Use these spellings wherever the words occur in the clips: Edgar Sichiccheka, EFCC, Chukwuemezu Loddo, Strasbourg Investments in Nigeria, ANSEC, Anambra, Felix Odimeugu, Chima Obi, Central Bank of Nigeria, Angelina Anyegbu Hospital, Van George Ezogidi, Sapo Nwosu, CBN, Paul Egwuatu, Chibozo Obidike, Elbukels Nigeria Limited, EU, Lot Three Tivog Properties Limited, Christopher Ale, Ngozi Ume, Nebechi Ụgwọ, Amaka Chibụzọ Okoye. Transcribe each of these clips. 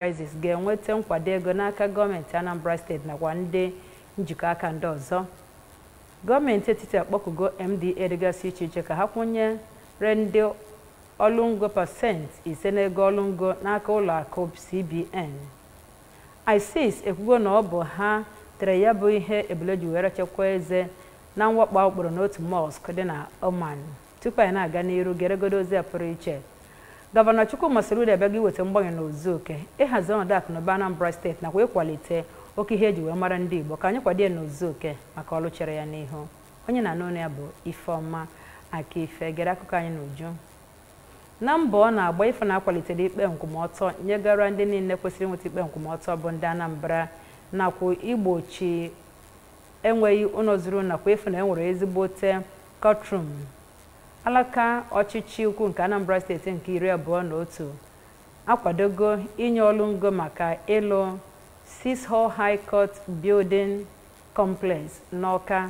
Crisis ga-enweta nkwado ego n'aka gọọmenti Anambra steeti nakwa ndị njikọ aka ndị ọzọ. Gọọmenti etiti akpọkugo MD Edgar Sichiccheka ha kwụnye ndị ọlụngo pasenti ise n'ego ọlụngo n'aka ụlọ akụ CBN. ICES ekwugo na ọ bụ ha tere ya bụ ihe ebuleji were chekwa eze na mwakpo akpọrọ n'otu mosque dị na Oman. Tupu anyị na-aga n'iru geregodo ozi a pụrụ iche. Governor Chukwuemezu Loddo abịaghị weta mgbanwe n'ozu oke ịhazi ọnọdụ akụ na Anambra steeti nakwa ịkwalite oke ihe eji wee mara ndị Igbo ka anyị kwadie n'ozu oke maka ọlụ chere ya n'ihu. Onye na-anụ ya bụ Ifeọma aka ife gere akụkọ anyị n'uju. Na mbọ ọ na-agba ife na-akwalitere ikpe nkwụmọtọ nyegara ndị niile kwesịrị nweta ikpe nkwụmọtọ bụ ndị Anambra nakwa igbochi enweghị ụlọ zuru nakwa ife na enwere ezigbote kọtrum alaka ọchịchị ukwu nke Anambra steeti nke 21 akwadogo inye ọlụngo maka ịlụ Six-Hall High Court Building Complex n'Ọka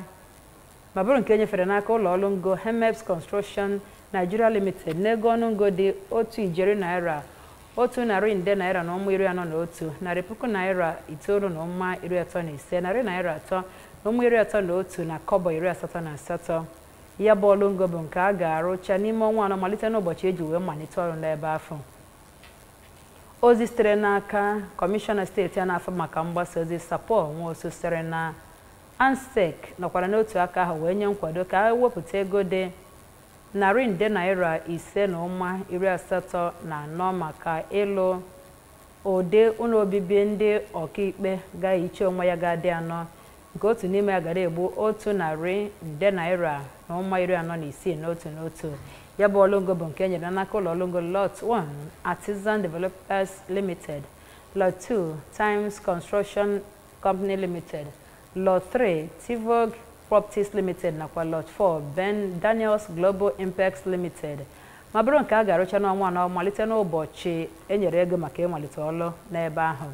ma bụrụ nke nyefere n'aka ụlọ ọlụngo Hemeps Construction Nigeria Limited n'ego ọnụngo dị ₦1,000 100 naira na ụmụ ₦41 ₦900 na ụmụ ₦35 ₦300 na ụmụ ₦31 na kobo ₦88 ya bụ ọlụngo bụ nke a ga-arụcha n'ime ọnwa anọ malite n'ụbọchị eji wee malite ọrụ n'ebe afọ. Ozi sitere n'aka Kọmishọna steeti a na-afọ maka mgbasa ozi Sapo Nwosu sịrị na ANSEC nọkwara n'otu aka ahụ wee nye nkwado ka a wepụta ego dị ₦500 na ụma ₦84 maka ịlụ ụdị ụlọ obibi ndị ọkaikpe ga-ehicha onwe ya ga-adị anọ nke otu n'ime ya gara egbu ₦100 na ụma ₦46 n'otu n'otu ya bụ ọlụngo bụ nke enyere n'aka ụlọ ọlụngo Lot One Artisan Developers Limited, Lot Two Times Construction Company Limited, Lot Three Tivog Properties Limited nakwa Lot Four Ben Daniels Global Impex Limited ma bụrụ nke a ga-arụcha n'ọnwa anọ malite n'ụbọchị enyere ego maka ịmalite ọlụ n'ebe ahụ.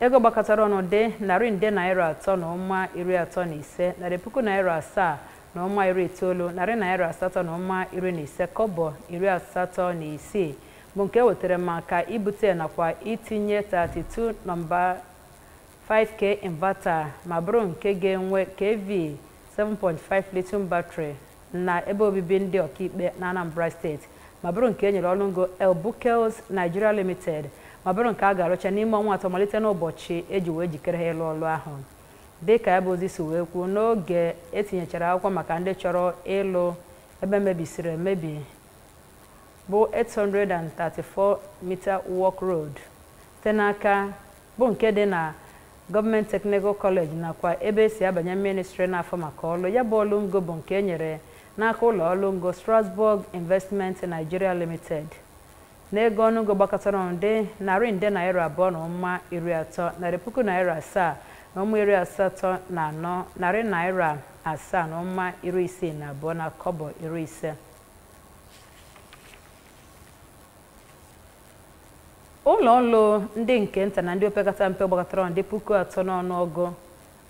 Ego gbakọtara ọnụ dị ₦300 na ụma ₦35 ₦7,000 na ụma iri itoolu ₦800 na ụma iri na ise kobo iri asatọ na isii bụ nke wetere maka ibute nakwa itinye 32 nọmba 5k inverter ma bụrụ nke ga-enwe kV 7.5 lithium battery na ebe obibi ndị ọkaikpe na Anambra steeti ma bụrụ nke enyere ọlụngo Elbukels Nigeria Limited ma bụrụ nke a ga-arụcha n'ime ọnwa atọ malite n'ụbọchị eji wee jikere ha ịlụ ọlụ ahụ. Dịka ebe ozi si wee kwuo n'oge etinyechara akwụkwọ maka ndị chọrọ ịlụ ebe mebisiri emebi bụ 834 meter walk road te n'aka bụ nke dị na Government Technical College nakwa ebe si abanye ministry n'afọ maka ọlụ ya bụ ọlụngo bụ nke enyere n'aka ụlọ ọlụngo Strasbourg Investments in Nigeria Limited n'ego ọnụngo gbakọtara ọnụ ₦200 na ụma iri atọ ₦7,000 na ụma iri asatọ na anọ ₦7,000 na ụma iri isii na abụọ na kobo iri ise. Ụlọ ọrụ ndị nke nta na ndị opekata mpe gbakọtara ndị 3,000 n'ọnụọgụ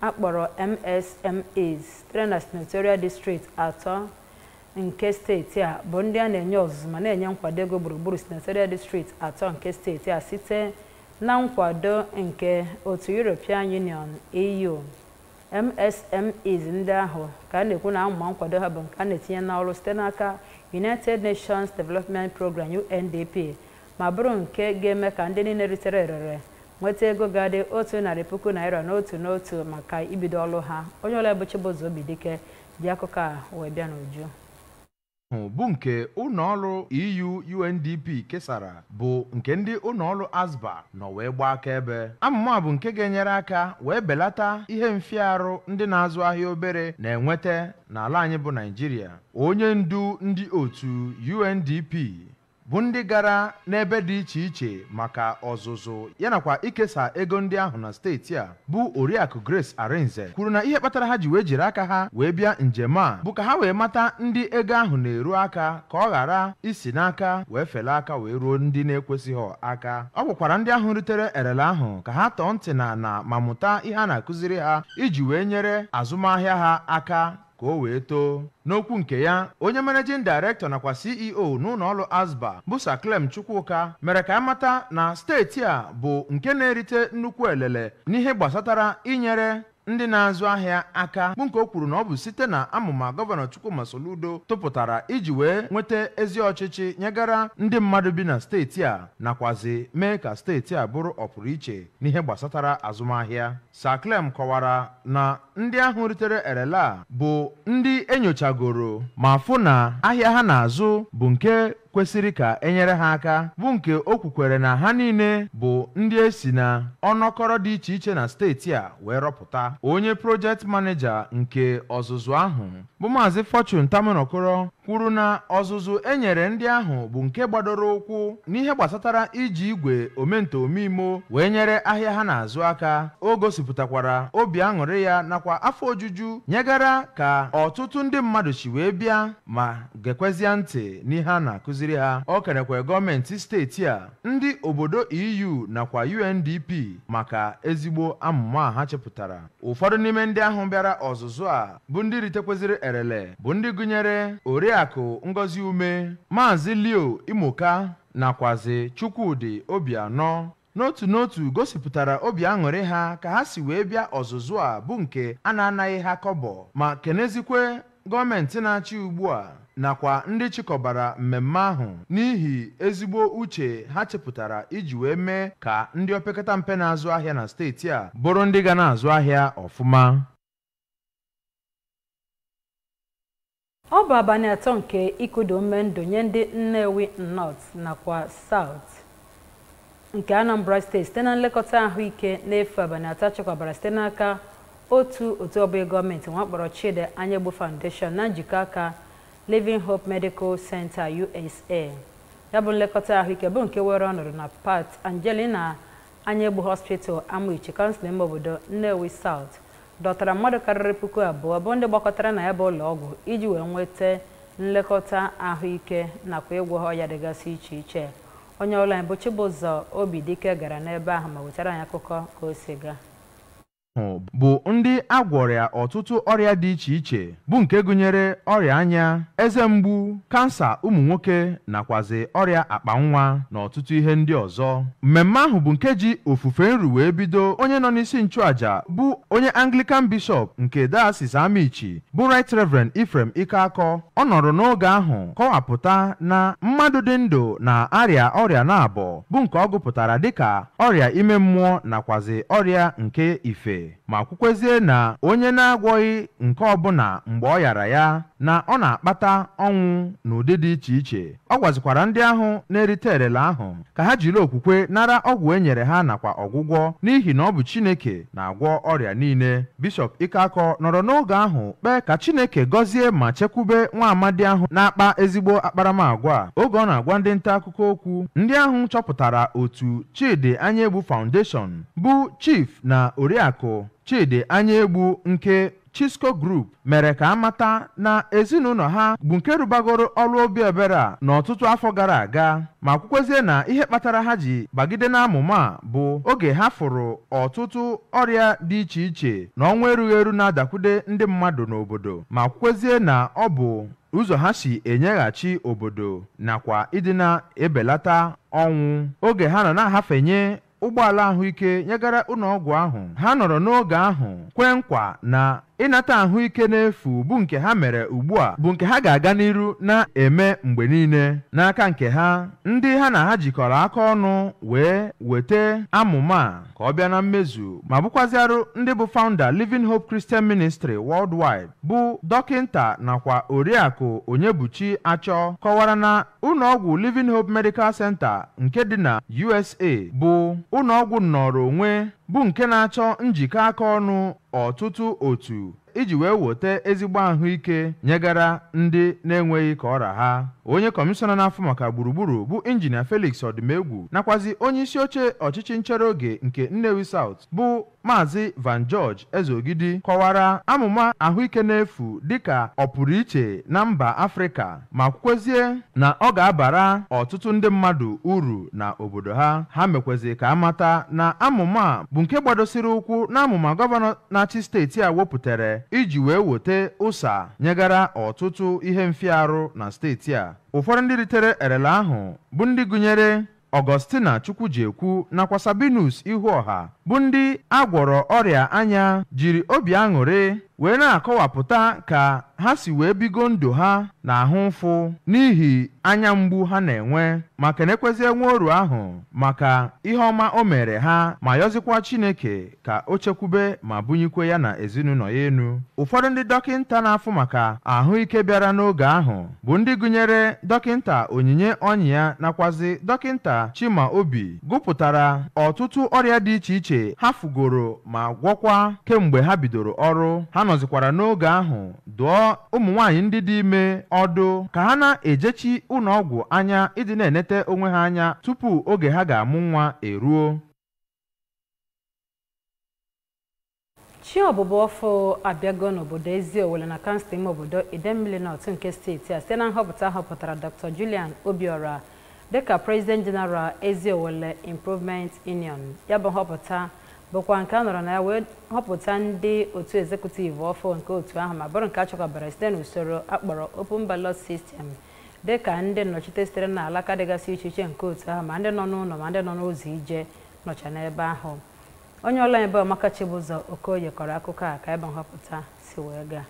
akpọrọ MSMEs na senatorial district atọ nke steeti a bụ ndị a na-enye ọzụzụ ma na-enye nkwado ego gburugburu senatorial district atọ nke steeti a site na nkwado nke otu European Union (EU). MSMEs ndị ahụ ka a na-ekwu na amụma nkwado ha bụ nke a na-etinye n'ọrụ site n'aka United Nations Development Program (UNDP) ma bụrụ nke ga-eme ka ndị niile ritere erere nweta ego ga-adị ₦100,000 n'otu n'otu maka ibido ọlụ ha. Onye ọla bụ Chibozo Obidike ji akụkọ a wee bịa n'uju. Bụ nke ụlọọrụ EU UNDP kesara bụ nke ndị ụlọọrụ ASBA nọ wee gbaa akaebe. Amụma bụ nke ga-enyere aka wee belata ihe mfiarụ ndị na-azụ ahịa obere na-enweta n'ala anyị bụ Naịjirịa. Onye ndu ndị otu UNDP bụ ndị gara n'ebe dị iche iche maka ọzụzụ ya nakwa ikesa ego ndị ahụ na steeti a bụ Oriakụ Grace Arenze kwuru na ihe kpatara ha ji wee jiri aka ha wee bịa njem a bụ ka ha wee mata ndị ego ahụ na-eru aka ka ọ ghara isi n'aka wee fele aka wee ruo ndị na-ekwesịghị aka. Ọ bụkwara ndị ahụ ritere erele ahụ ka ha tọọ ntị na ma mụta ihe a na-akụziri ha iji wee nyere azụmahịa ha aka ka o wee too. N'okwu nke ya, onye managing director nakwa CEO n'ụlọ ọrụ ASBA bụ Sir Klem Chukwuka mere ka amata na steeti a bụ nke na-erite nnukwu elele n'ihe gbasatara inyere ndị na-azụ ahịa aka bụ nke o kwuru na ọ bụ site na amụma Gọvanọ Chukwuemezu Loddo tụpụtara iji wee nweta ezi ọchịchị nyegara ndị mmadụ bi na steeti a nakwazi mee ka steeti a bụrụ ọpụrụ iche n'ihe gbasatara azụmahịa. Sir Klem kọwara na ndị ahụ ritere erela bụ ndị enyochagoro ma fụ na ahịa ha na-azụ bụ nke kwesịrị ka enyere ha aka bụ nke o kwukwere na ha niile bụ ndị esi na ọnọkọrọ dị iche iche na steeti a wee rọpụta. Onye project manager nke ọzụzụ ahụ bụ Maazị Fortune Tamanokoro kwuru na ọzụzụ enyere ndị ahụ bụ nke gbadoro ụkwụ n'ihe gbasatara iji igwe omento omimo wee nyere ahịa ha na-azụ aka. O gosipụtakwara obi aṅụrị ya nakwa afọ ojuju nyegara ka ọtụtụ ndị mmadụ si wee bịa ma gekwezie ntị n'ihe a na-akụzi ha. O kerekwe gọọmenti steeti a, ndị obodo EU nakwa UNDP maka ezigbo amụma ha chepụtara. Ụfọdụ n'ime ndị ahụ bịara ọzụzụ a bụ ndị ritekweziri erele bụ ndị gụnyere Oriakụ Ngozi Ume, Maazị Leo Imoka nakwazi Chukwudi Obianọ. N'otu gosipụtara obi aṅụrị ha ka ha si wee bịa ọzụzụ a bụ nke a na-anaghị ha kọbọ ma kenezikwe gọọmenti na-achị ugbu a nakwa ndị chịkọbara mmemme ahụ n'ihi ezigbo uche ha chepụtara iji wee mee ka ndị opekata mpe na-azụ ahịa na steeti a bụrụ ndị ga na-azụ ahịa ọfụma. Ọ bụ abalị atọ nke ikudo ume ndụ nye ndị Nnewi North nakwa South nke Anambra steeti site na nlekọta ahụike na-efu abalị atọ chịkọbara site n'aka otu ọbụla gọọmenti nwa kpọrọ Chide Anyegbu Foundation na njikọ aka Living Hope Medical Center USA. Ya bụ nlekọta ahụike bụ nke were ọnọdụ na Pat Angelina Anyegbu Hospital Amuichi kansụl ime obodo Nnewi South dọtara mmadụ karịrị 2000 bụ ndị gbakọtara na ya bụ ụlọọgwụ iji wee nweta nlekọta ahụike nakwa ịgwọ ọrịa dịgasị iche iche. Onye ọrụ anyị bụ Chibụzọ Obidike gara n'ebe ahụ ma wetara anyị akụkọ ka o si gaa. Bụ ndị agwọrịa ọtụtụ ọrịa dị iche iche bụ nke gụnyere ọrịa anya, eze mgbu, kansa ụmụ nwoke nakwazi ọrịa akpa nwa na ọtụtụ ihe ndị ọzọ. Mmemme ahụ bụ nke ji ofufe nru wee bido. Onye nọ n'isi nchụaja bụ onye Anglican Bishop nke Diocese Amichi bụ Right Reverend Ifrem Ikako. Ọ nọrọ n'oge ahụ kọwapụta na mmadụ dị ndụ na arịa ọrịa na-abọ bụ nke ọ gụpụtara dịka ọrịa ime mmụọ nakwazi ọrịa nke ife. Ma kwukwezie na onye na-agwọghị nke ọbụna mgbe ọ yara ya na ọ na-akpata ọnwụ n'ụdị dị iche iche. Ọ gwazikwara ndị ahụ na-erite erela ahụ ka ha jiri okwukwe nara ọgwụ e nyere ha nakwa ọgwụgwọ n'ihi na ọ bụ Chineke na-agwọ ọrịa niile. Bishop Ikako nọrọ n'oge ahụ kpee ka Chineke gọzie ma chekwube nwa amadi ahụ na-akpa ezigbo akparamagwa. Oge ọ na-agwa ndị nta akụkọ okwu, ndị ahụ chọpụtara otu Chide Anyegbu Foundation bụ Chief na Oriakụ Chide Anyegbu nke Chisco Group mere ka amata na ezinụlọ ha bụ nke rụbagoro ọrụ obi ebere a n'ọtụtụ afọ gara aga. Ma kwukwezie na ihe kpatara ha ji bagide n'amụma bụ oge ha fụrụ ọtụtụ ọrịa dị iche iche na ọnwa erughị eru na-adakwude ndị mmadụ n'obodo. Ma kwukwezie na ọ bụ ụzọ ha si enyeghachi obodo nakwa ịdị na-ebelata ọnwụ. Oge ha nọ na-ahafenye ụgbọala ahụike nyegara ụlọọgwụ ahụ, ha nọrọ n'oge ahụ kwee nkwa na ịnata ahụike n'efu bụ nke ha mere ugbu a bụ nke ha ga-aga n'iru na-eme mgbe niile. N'aka nke ha, ndị ha na ha jikọrọ aka ọnụ wee weta amụma ka ọ bịa na mmezu ma bụkwazịarụ ndị bụ founder Living Hope Christian Ministry Worldwide bụ dọkịnta nakwa Oriakụ Onyebuchi Achọ kọwara na ụlọọgwụ Living Hope Medical Center nke dị na USA bụ ụlọọgwụ nnọrọ onwe bụ nke na-achọ njikọ aka ọnụ ọtụtụ otu iji wee weta ezigbo ahụike nyegara ndị na-enweghị ka ọra ha. Onye kọmishọna n'afọ maka gburugburu bụ Injinia Felix Odimeugu nakwazi onye isi oche ọchịchị nchere oge nke Nnewi South bụ Maazị Van George Ezogidi kọwara amụma ahụike n'efu dịka ọpụrụiche na mba Afrịka ma kwuzie na ọ ga-abara ọtụtụ ndị mmadụ uru na obodo ha. Ha mekwezi ka amata na amụma bụ nke gbadosiri ụkwụ na amụma gọvanọ na-achị steeti a wepụtara iji wee wote ụsa nyegara ọtụtụ ihe mfiarụ na steeti a. Ụfọdụ ndị ritere erela ahụ bụ ndị gụnyere Augustina Chukwujekwu nakwa Sabinus Ihuoha bụ ndị agwọrọ ọrịa anya jiri obi aṅụrị wee na-akọwapụta ka ha si wee bigo ndụ ha na ahụ ụfụ n'ihi anya mgbu ha na-enwe ma kenekwezie nwe oru ahụ maka ihe ọma o mere ha ma yọzikwa Chineke ka o chekwube ma bunyikwe ya na ezinụlọ ya enu. Ụfọdụ ndị dọkịnta na-afụ maka ahụike bịara n'oge ahụ bụ ndị gụnyere dọkịnta Onyinye Onyia nakwazi dọkịnta Chima Obi gụpụtara ọtụtụ ọrịa dị iche iche ha fugoro ma gwọkwa kemgbe ha bidoro ọrụ. Ha nọzikwara n'oge ahụ dụọ ụmụ nwaanyị ndị dị ime ọdụ ka ha na-ejechi ụlọọgwụ anya ịdị na-enete onwe ha anya tupu oge ha ga-amụ nwa eruo. Chiọbụbụ ọfọ abịago n'obodo Eziowele na kansụl ime obodo Idemili n'otu nke steeti a site na nhọpụta họpụtara Dr. Julian Obiora dịka President General Eziowele Improvement Union. Ya bụ nhọpụta bụkwa nke a nọrọ na ya wee họpụta ndị otu executive ọfọ nke otu ahụ ma bụrụ nke achọkwabara site n'usoro akpọrọ open ballot system dịka ndị nnọchite sitere na alaka dịgasị iche iche nke otu ahụ ma ndị nọ n'ụlọ ma ndị nọ n'ụzọ ije nọcha n'ebe ahụ. Onye ọla ebe Amaka Chibụzọ Okoye kọrọ akụkọ a ka ebe nhọpụta si wee gaa.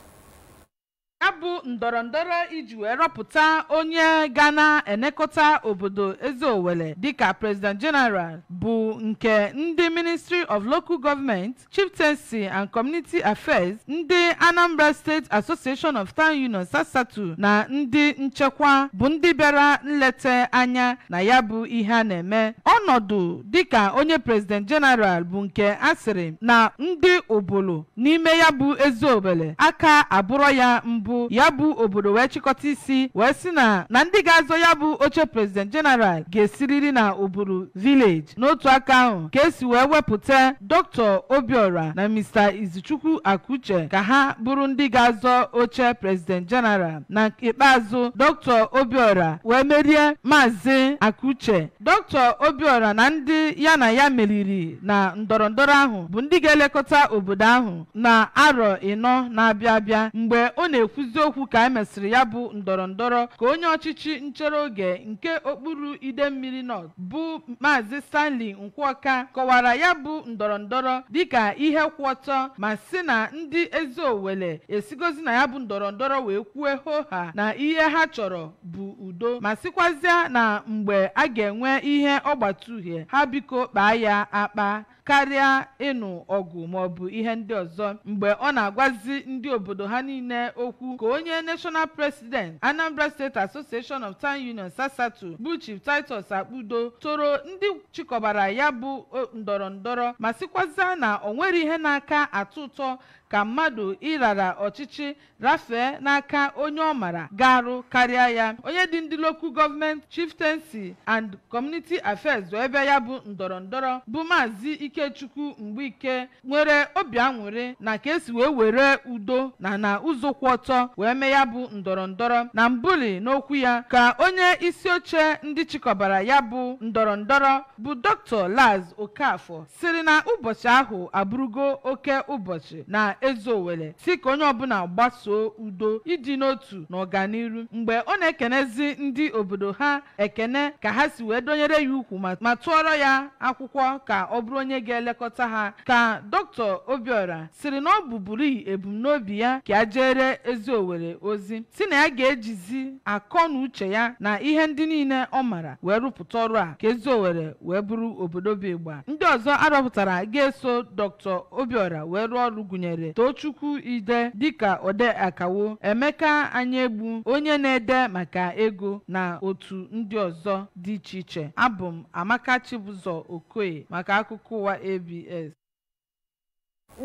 Ya bụ ndọrọndọrọ iji wee rọpụta onye ga na-enekọta obodo Eziowele dịka President General bụ nke ndị Ministry of Local Government, Chieftaincy and Community Affairs, ndị Anambra State Association of Town Unions Sasatu na ndị nchekwa bụ ndị bịara nlete anya na ya bụ ihe a na-eme. Ọnọdụ dịka onye President General bụ nke asịrị na ndị obolo n'ime ya bụ Eziowele aka abụrọ ya mbụ. Ya bụ obodo wee chịkọta isi wee sị na ndị ga-azọ ya bụ oche President General ga-esiriri na Oburu Village. N'otu aka ahụ ka esi wee wepụta Dr. Obiora na Mr. Izichukwu Akuche ka ha bụrụ ndị ga-azọ oche President General. Na ikpeazụ Dr. Obiora wee merie Maazị Akuche. Dr. Obiora na ndị ya na ya meriri na ndọrọndọrọ ahụ bụ ndị ga-elekọta obodo ahụ na arọ ịnọ na-abịa abịa mgbe ọ na eziokwu ka emesịrị ya bụ ndọrọndọrọ ka onye ọchịchị nchere oge nke okpuru Idemili North bụ Maazị Stanley Nkwọka kọwara ya bụ ndọrọndọrọ dịka ihe kwụ ọtọ ma sị na ndị Eziowele esigozi na ya bụ ndọrọndọrọ wee kwue hoha na ihe ha chọrọ bụ udo ma sịkwazịa na mgbe a ga-enwe ihe ọgbatuhie ha biko kpaa ya akpa karịa ịnụ ọgụ maọbụ ihe ndị ọzọ. Mgbe ọ na-agwazi ndị obodo ha niile okwu ka onye National President Anambra State Association of Town Unions Sasatu bụ Chief Titus Akpudo toro ndị chịkọbara ya bụ ndọrọndọrọ ma sịkwazịa na o nwere ihe n'aka atụ ụtọ ka mmadụ ịrara ọchịchị rafee n'aka onye ọ mara garụ karịa ya. Onye dị ndị Local Government, Chieftaincy and Community Affairs wee bịa ya bụ ndọrọndọrọ bụ Maazị Ikechukwu Mgbike nwere obi aṅụrị na ka esi wee were udo na ụzọ kwụ ọtọ wee mee ya bụ ndọrọndọrọ. Na mbuli n'okwu ya ka onye isi oche ndị chịkọbara ya bụ ndọrọndọrọ bụ Dr. Laz Okafọ siri na ụbọchị ahụ abụrụgo oke ụbọchị na Eziowele si ka onye ọbụla gbasoo udo ịdị n'otu na ọganiru. Mgbe ọ na-ekenezi ndị obodo ha ekene ka ha si wee donyere ya ukwu ma tụọrọ ya akwụkwọ ka ọ bụrụ onye ga-elekọta ha ka Dr. Obiora siri na ọ bụbụrụ ebumnobi ya ka a jere Eziowele ozi si na ya ga-ejizi akọ na uche ya na ihe ndị niile ọ mara wee rụpụta ọrụ a ka Eziowele wee bụrụ obodo bụ ịgba. Ndị ọzọ arọpụtara ga-eso Dr. Obiora wee rụọ ọrụ gụnyere Tochukwu Ide dịka ode akawo, Emeka Anyegbu onye na-ede maka ego na otu ndị ọzọ dị iche iche. Abụ m Amaka Chibụzọ Okoye maka akụkọ ụwa ABS.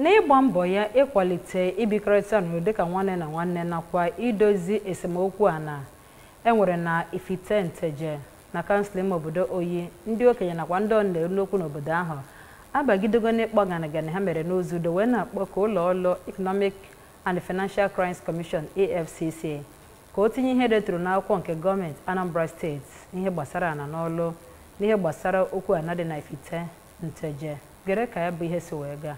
N'ịgba mbọ ya ịkwalite ibikọrịta n'udo dịka nwanne na nwanne nakwa idozi esemokwu ana enwere na Ifitenteje na kansụl ime obodo Oyi, ndị okenye nakwa ndị ọnụ n'elu okwu n'obodo ahụ abagidogo n'ekpọganagana ha mere n'ozu do wee na-akpọ ka ụlọọrụ Economic and Financial Crimes Commission EFCC ka o tinye ihe deturu n'akwụkwọ nke gọọmenti Anambra Steeti n'ihe gbasara ana n'ọlụ n'ihe gbasara okwu anadị na ifite nteje gere ka ya bụ ihe si wee gaa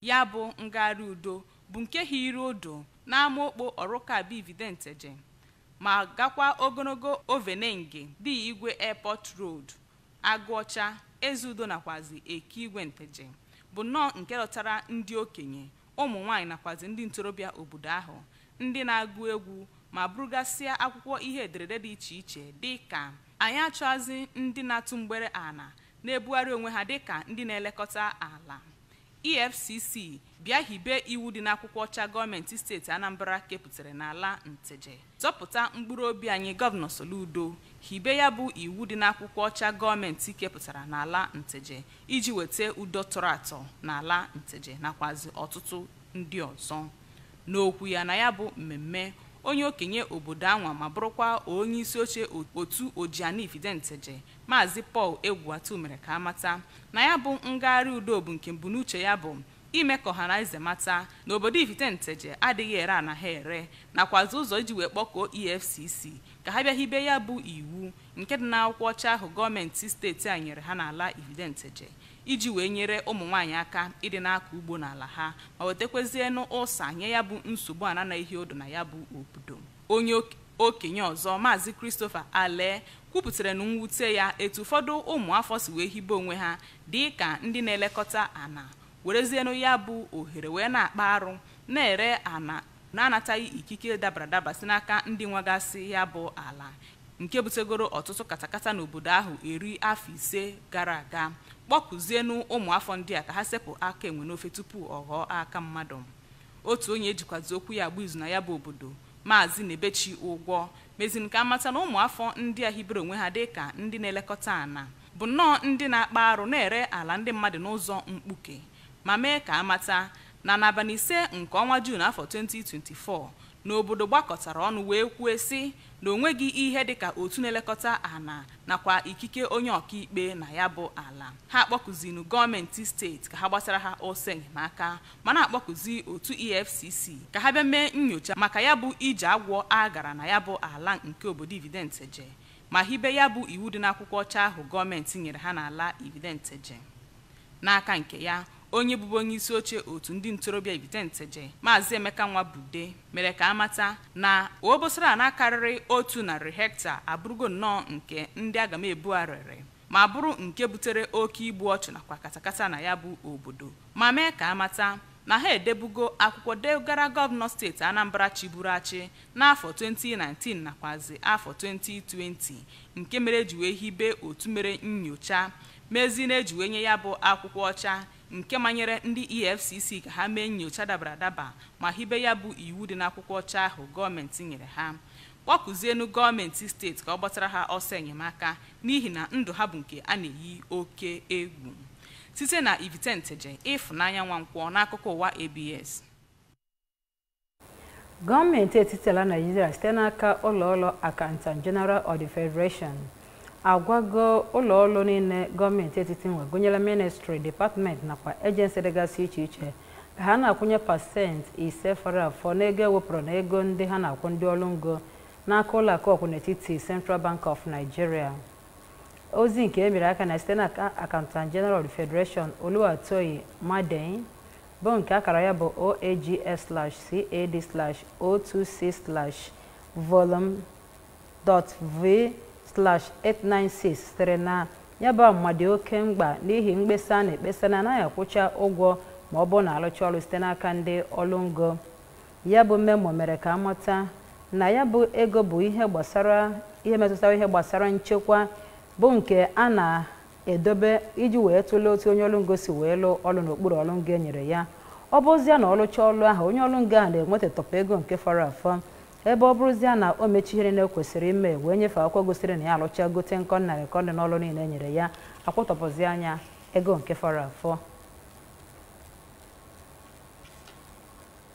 ya bụ ngara udo bụ nke hiri odo na-amokpo ọrụka bụ evidenteje ma gakwa ogologo ovenenge dị igwe airport road agụọcha ezudo nakwazi ekigwe nteje bụ nọ nke lọtara ndị okenye ụmụ nwaanyị nakwazi ndị ntorobịa obodo ahụ ndị na-agụ egwu ma burugasịa akwụkwọ ihe ederede dị iche iche dịka anyị achọazị ndị na-atụ mgbere ana na-ebugharị onwe ha dịka ndị na-elekọta ala EFCC bịa hibe iwu dị n'akwụkwọ ọcha gọọmenti steeti Anambra kepụtara n'ala nteje zọpụta mkpụrụ obi anyị Gọvanọ Soludo hibe ya bụ iwu dị n'akwụkwọ ọcha gọọmenti kepụtara n'ala nteje iji weta udo tọrọ atọ n'ala nteje nakwazi ọtụtụ ndị ọzọ n'okwu ya na ya bụ mmemme onye okenye obodo anwa ma bụrụkwa onye isi oche otu Ojiani Ifite Nteje Maazị Paul Egwuatu mere ka amata na ya bụ ngagharị udo bụ nke mbunuche ya bụ ime ka ọha na eze mata na obodo Ifite Nteje adịghị ere ana ha ere nakwazi ụzọ iji wee kpọkọọ EFCC ka ha bịa hibe ya bụ iwu nke dị n'akwụkwọ ọcha ahụ gọọmenti steeti a nyere ha n'ala Ifite Nteje iji wee nyere ụmụ nwaanyị aka ịdị n'aka ugbo n'ala ha ma wetakwezienụ ụsa nye ya bụ nsogbu ana na ihe odo na ya bụ obodo. Onye okenye ọzọ Maazị Christopher Ale kwupụtara na mwute ya etu ụfọdụ ụmụ afọ si wee hibe onwe ha dị ka ndị na-elekọta ana werezienụ ya bụ ohere wee na-akpa arụ na-ere ana na-anataghị ikike dabara daba si n'aka ndị nwagasị ya bụ ala nke butegoro ọtụtụ katakata n'obodo ahụ eri afọ ise gara aga kpọkụzienụ ụmụ afọ ndị a ka ha sepụ aka enwe n'ofe tupu ọ ghọọ aka mmadụ otu onye ejikwazi okwu ya agba izu na ya bụ obodo Maazị Nebechi Ụgwọ mezin ka amata na ụmụ afọ ndị a hibere onwe ha dịka ndị na-elekọta ana bụ nnọọ ndị na-akpa arụ na-ere ala ndị mmadụ n'ụzọ mkpuke ma mee ka amata na n'abalị ise nke ọnwa June afọ 2024 n'obodo gbakọtara ọnụ wee kwue sị na onweghị ihe dịka otu na-elekọta ana nakwa ikike onye ọkaikpe na ya bụ ala ha akpọkụzinu gọọmenti steeti ka ha gbasara ha ose enyemaka ma na-akpọkụzi otu EFCC ka ha bịa mee nnyocha maka ya bụ ije agwọ a gara na ya bụ ala nke obodo Ifite Nteje ma hibe ya bụ iwu dị n'akwụkwọ ọcha ahụ gọọmenti nyere ha n'ala Ifite Nteje n'aka nke ya onye bụbu onye isi oche otu ndị ntorobịa Ifite Nteje Maazị Emeka Nwabude mere ka amata na obosara na-akarịrị 100 hekta abụrụgo nnọọ nke ndị aga m ebugharịrị ma bụrụ nke butere oke igbu ọchụ nakwa katakata na ya bụ obodo ma mee ka amata na ha edebugo akwụkwọ degara gọvanọ steeti Anambra chiburu achị n'afọ 2019 nakwazi afọ 2020 nke mere ji wee hibe otu mere nnyocha mezi na-ejiwe nye ya bụ akwụkwọ ọcha nke manyere ndị EFCC ka ha mee nnyocha dabara adaba ma hibe ya bụ iwu dị n'akwụkwọ ọcha ahụ gọọmenti nyere ha kpọkụzienụ gọọmenti steeti ka ọ gbatara ha ọsọ enyemaka n'ihi na ndụ ha bụ nke a na-eyi oke egwu site na Ifite Nteje Ịfụnanya Nwankwọ n'akụkọ ụwa ABS. Gọọmenti etiti ala Nigeria site n'aka ụlọọrụ Accountant General of the Federation agwago ụlọọrụ niile gọọmenti etiti nwe gụnyere ministry department nakwa agency dịgasị iche iche ka ha na-akwụnye pasentị 5 fọrọ afọ n'ego ewepụrụ na ego ndị ha na-akwụ ndị ọrụ ngo n'aka ụlọakụ ọkwụnetiti Central Bank of Nigeria. Ozi nke emere aka na site n'aka Accountant General of the Federation Oluwatoyi Madei bụ nke akara ya bụ OAGS/CAD/026/volume.V/896 sitere na ya bụ mmadụ oke mgba n'ihi mkpesa na ekpesa na anaghị akwụcha ụgwọ ma ọ bụ na alụcha ọrụ site n'aka ndị ọrụ ngo ya bụ memo mere ka amata na ya bụ ego bụ ihe metụtara ihe gbasara nchekwa bụ nke a na-edobe iji wee tụlee otu onye ọrụ ngo si wee lụ ọrụ n'okpuru ọrụ ngo enyere ya ọ bụzịa na ọlụcha ọrụ ahụ onye ọrụ ngo ahụ na-enweta tọpụ ego nke fọrọ afọ ebe ọ bụrụzịa na o mechihere na ekwesịrị ime wee nyefee akwụkwọ gosiri na ya alụcha gote nkọ narị kọ dị n'ọrụ niile enyere ya akwụtọpụzi anya ego nke fọrọ afọ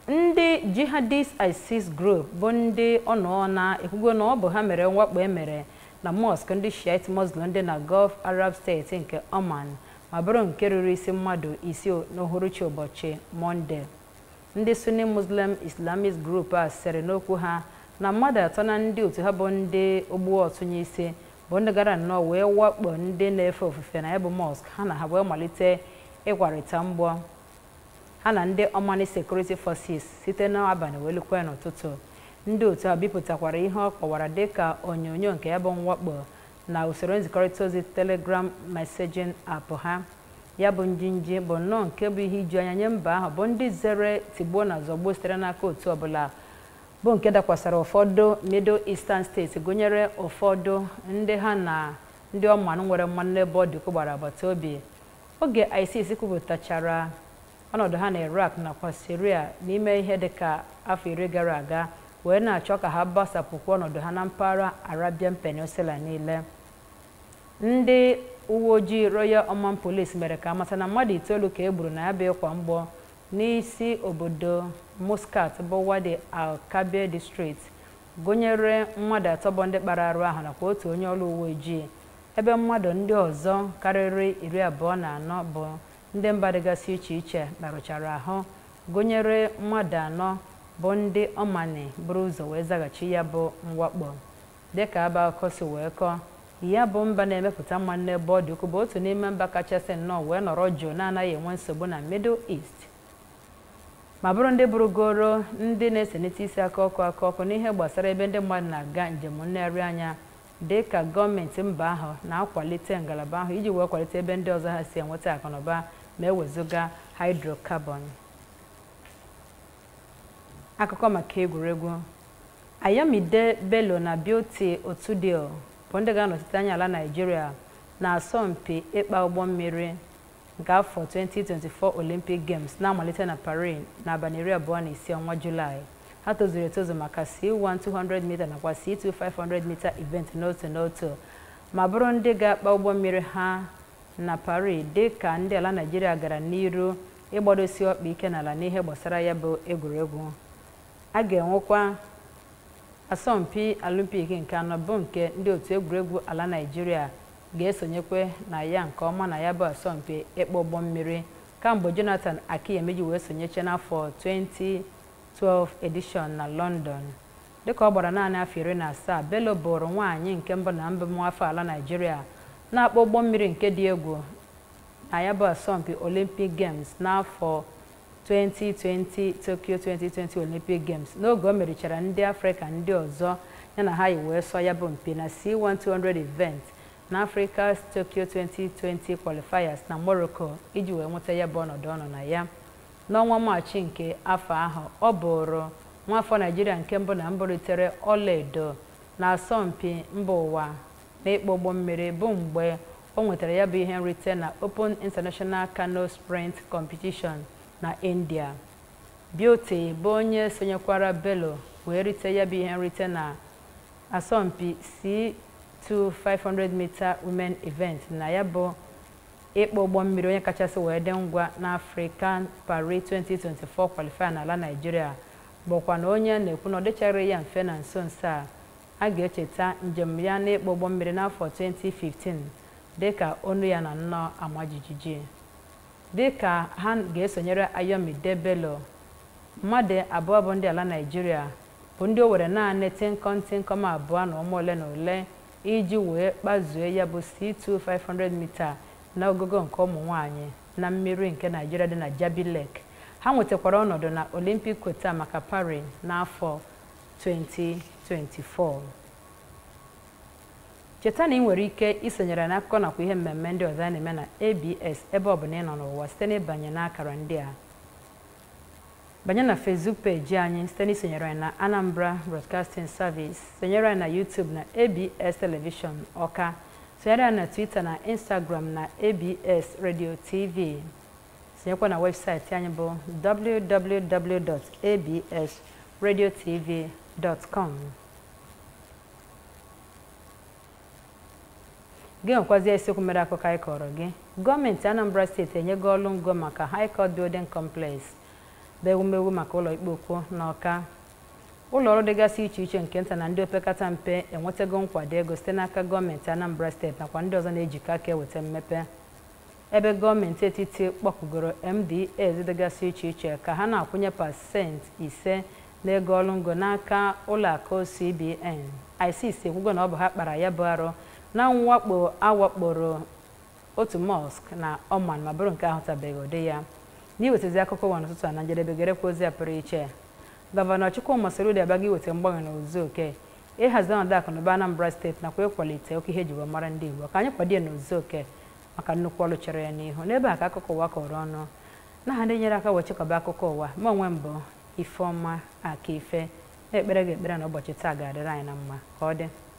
ndị Jihadist ISIS group bụ ndị ọnụ na-ekwugo na ọ bụ ha mere mwakpo emere na mosque ndị Shiite Muslim dị na Gulf Arab State nke Oman mabụrụ nke ruru isi mmadụ isio n'ohuruchi ụbọchị Monday. Ndị Sunni Muslim Islamic Group a sere n'okwu ha na mmadụ atọ na ndị otu ha bụ ndị ogbu otunye ise bụ ndị gara nnọọ wee wakpo ndị na-efe ofufe na ebe mosque ha na ha wee malite ịkwarịta mgbọ ha na ndị Omani Security Forces site n'abalị wee lukwa n'ụtụtụ. Ndị otu ha bipụtakwara ihe ọ kọwara dịka onyonyo nke ebe mwakpo na usoro nzikọrịta ozi Telegram messaging app ha ya bụ njinji bụ nnọọ nke bụ ihe iju anya nye mba ahụ bụ ndị zere tigbuo na zọgbuo sitere n'aka otu ọbụla bụ nke dakwasara ụfọdụ Middle Eastern States gụnyere ụfọdụ ndị ha na ndị ọmanụ nwere mmanụ ebe ọ dịkwa gbara agbata obi. Oge ICC kwupụtachara ọnọdụ ha na Iraq nakwa Syria n'ime ihe dịka afọ iri gara aga wee na-achọ ka ha gbasapụkwa ọnọdụ ha na mpaghara Arabian Peninsula niile. Ndị uwe ojii Royal Oman Police mere ka amata na mmadụ itoolu ka egburu na ya bụ ịkwa mgbọ n'isi obodo Muscat bụ Wadi Al-Kabir District gụnyere mmadụ atọ bụ ndị kpara arụ ahụ nakwa otu onye ọrụ uwe ojii ebe mmadụ ndị ọzọ karịrị 24 bụ ndị mba dịgasị iche iche merụchara ahụ gụnyere mmadụ anọ bụ ndị Omani buru ụzọ wee zaghachi ya bụ mwakpo. Dịka aba akosi wee kọọ ya bụ mba na-emepụta mmanụ ebe ọ dị ukwuu bụ otu n'ime mba kachasị nnọọ wee nọrọ jụụ na-anaghị enwe nsogbu na Middle East ma bụrụ ndị burugoro ndị na-esenete isi aka ọkụ n'ihe gbasara ebe ndị mmadụ na-aga njem nlegharị anya dịka gọọmenti mba ahụ na-akwalite ngalaba ahụ iji wee kwalite ebe ndị ọzọ ha si enweta akụnụba ma ewezuga hydrocarbon. Akụkọ maka egwuregwu. Ayomide Bello na Beauty Otudio bụ ndị ga-anọchite anya ala Nigeria na asọmpi ịkpa ụgbọ mmiri nke afọ 2024 Olympic Games na-amalite na Paris na abalị 25 ọnwa Julaị. Ha tozuru etozu maka C1 200m nakwa C2 500m event n'otu n'otu ma bụrụ ndị ga-akpa ụgbọ mmiri ha na Paris dịka ndị ala Nigeria gara n'iru ịgbadosi ọkpa ike n'ala n'ihe gbasara ya bụ egwuregwu. A ga-enwekwa asọmpi Olympic nke anọ bụ nke ndị otu egwuregwu ala Nigeria ga-esonyekwe na ya nke ọma na ya bụ asọmpi ịkpa ụgbọ mmiri kamgbe Jonathan Akiyemeji wee sonyeche n'afọ 2012 edition na London. Dịka ọ gbara naanị afọ 17 Bello bụrụ nwaanyị nke mbụ na mbụ mwafọ ala Nigeria na-akpa ụgbọ mmiri nke dị egwu na ya bụ asọmpi Olympic Games n'afọ 2020 Tokyo 2020 Olympic Games n'oge o merichara ndị Afrịka ndị ọzọ yana ha iwee sọ ya bụ mpi na C1 200 event na Africa's Tokyo 2020 qualifiers na Morocco iji wee nweta ya bụ ọnọdụ ọnụ na ya. N'ọnwa Maachị nke afọ ahụ ọ bụrụ nwaafọ Naịjirịa nke mbụ na mbụritere ọlaedo na asọmpi mba ụwa na ịkpa ụgbọ mmiri bụ mgbe o nwetara ya bụ ihe nrite na Open International Canoe Sprint Competition na India. Beauty bụ onye sonyekwara Bello wee rite ya bụ ihe nrite na asọmpi C2 500m women event na ya bụ ịkpa ụgbọ mmiri onye kachasị wee dị ngwa na African Paris 2024 qualifier na ala Nigeria bụkwa na onye na-ekwu na ọ dịchara ya mfe na nso nso a ga-echeta njem ya na ịkpa ụgbọ mmiri n'afọ 2015 dịka onu ya na nnọọ ama jijiji. Dịka ha ga-esonyere Ayomide Bello mmadụ abụọ bụ ndị ala Nigeria bụ ndị o were naanị 10.2 na ụmụ ole na ole iji wee kpazue ya bụ C2 500m na ogogo nke ụmụ nwaanyị na mmiri nke Nigeria dị na Jabi Lake. Ha nwetakwara ọnọdụ na Olympic quota maka Paris n'afọ 2024. Cheta na ị nwere ike isonyere n'akụkọ nakwa ihe mmemme ndị ọzọ na-eme na ABS ebe ọ bụ na ị nọ n'ụwa site n'ịbanye n'akara ndị a. Banye na Facebook page anyị site n'isonyere na Anambra Broadcasting Service, sonyere na YouTube na ABS Television Ọka, sonyere na Twitter na Instagram na ABS Radio TV. Sonyekwa na webụsaịtị anyị bụ www.absradiotv.com. Gị nkwazia isiokwu mere akụkọ anyị kọrọ gị. Gọọmenti Anambra Steeti enyego ọrụ ngo maka High Court Building Complex bụ ewumewu maka ụlọ ikpe ukwu n'Ọka. Ụlọ ọrụ dịgasị iche iche nke nta na ndị opekata mpe enwetago nkwado ego site n'aka gọọmenti Anambra Steeti nakwa ndị ọzọ na-ejikọ aka eweta mmepe. ebe gọọmenti etiti kpọpụgoro MD Edgar Sichiccheka ha na-akwụnye pasenti 5 n'ego ọlụngo n'aka ụlọakụ CBN. ICC kwugo na ọ bụ ha kpara ya bụ arụ na mwakpo awakporo otu mosque na Oman ma bụrụ nke ahụtabeghị ụdị ya. N'iwetezi akụkọ ụwa n'ụtụtụ a na njedebegere kwa ozi a pụrụ iche. Gọvanọ Chukwuemezu Loddo abịaghị iweta mgbanwe n'ozu oke. Ịhazi ọnọdụ akụnụba Anambra steeti nakwa ịkwalite oke ihe ji wee mara ndị Igbo ka anyị kwadie n'ozu oke maka nnukwu ọlụ chere ya n'ihu n'ebe a ka akụkọ ụwa kọrọ ọnụ na ha ndị nyere aka wee chịkọba akụkọ ụwa ma onwe mbụ Ifeọma Akife na-ekpere gị ekpere na ụbọchị taa ga-adịrị anyị na mma ka ọ dị